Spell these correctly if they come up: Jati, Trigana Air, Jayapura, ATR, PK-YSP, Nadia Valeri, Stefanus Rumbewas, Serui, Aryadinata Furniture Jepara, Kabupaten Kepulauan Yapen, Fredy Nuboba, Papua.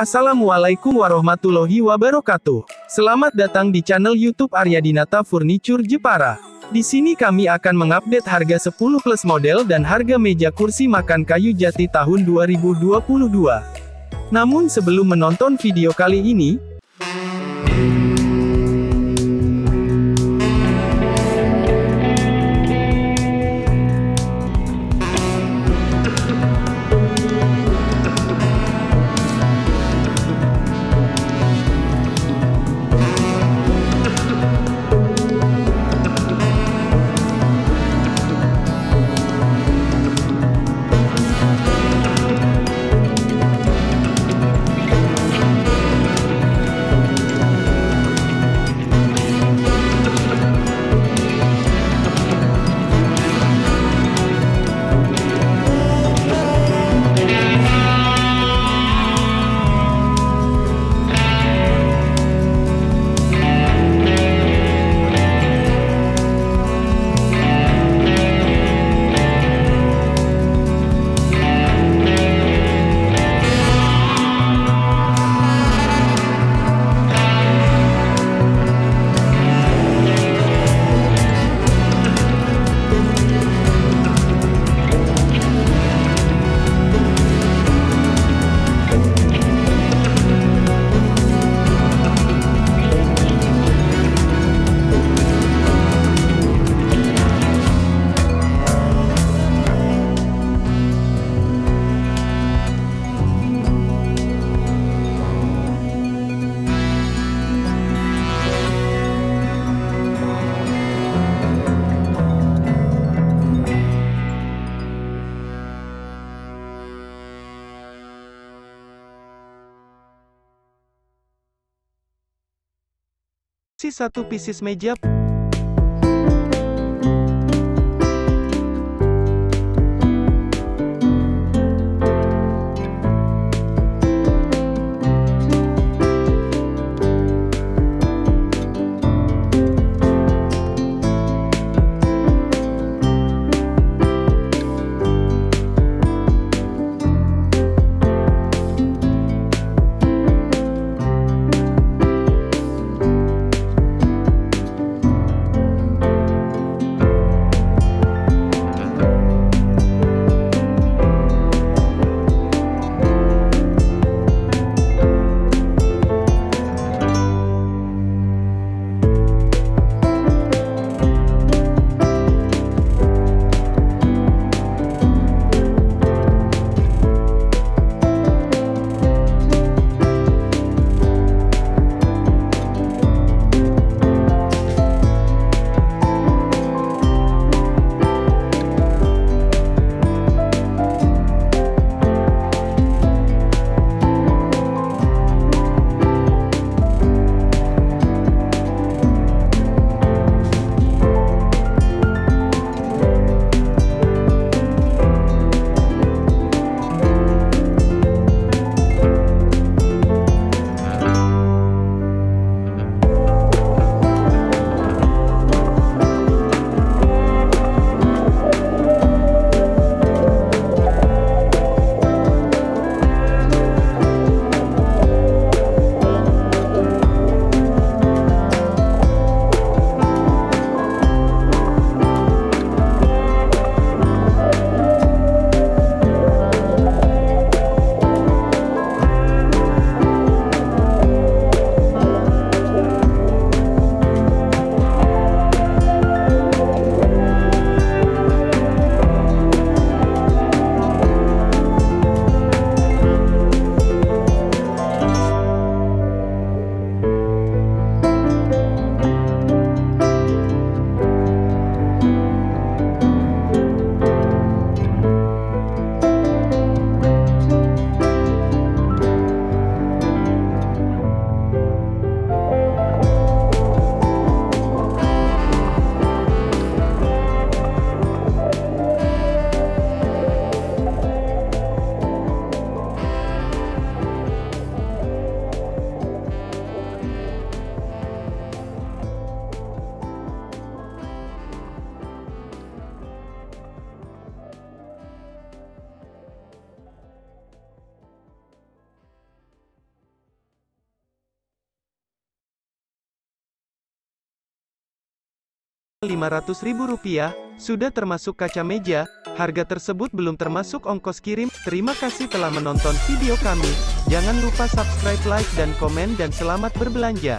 Assalamualaikum warahmatullahi wabarakatuh. Selamat datang di channel YouTube Aryadinata Furniture Jepara. Di sini kami akan mengupdate harga 10 plus model dan harga meja kursi makan kayu jati tahun 2022. Namun sebelum menonton video kali ini, satu pieces meja Rp500.000, sudah termasuk kaca meja. Harga tersebut belum termasuk ongkos kirim. Terima kasih telah menonton video kami. Jangan lupa subscribe, like, dan komen, dan selamat berbelanja.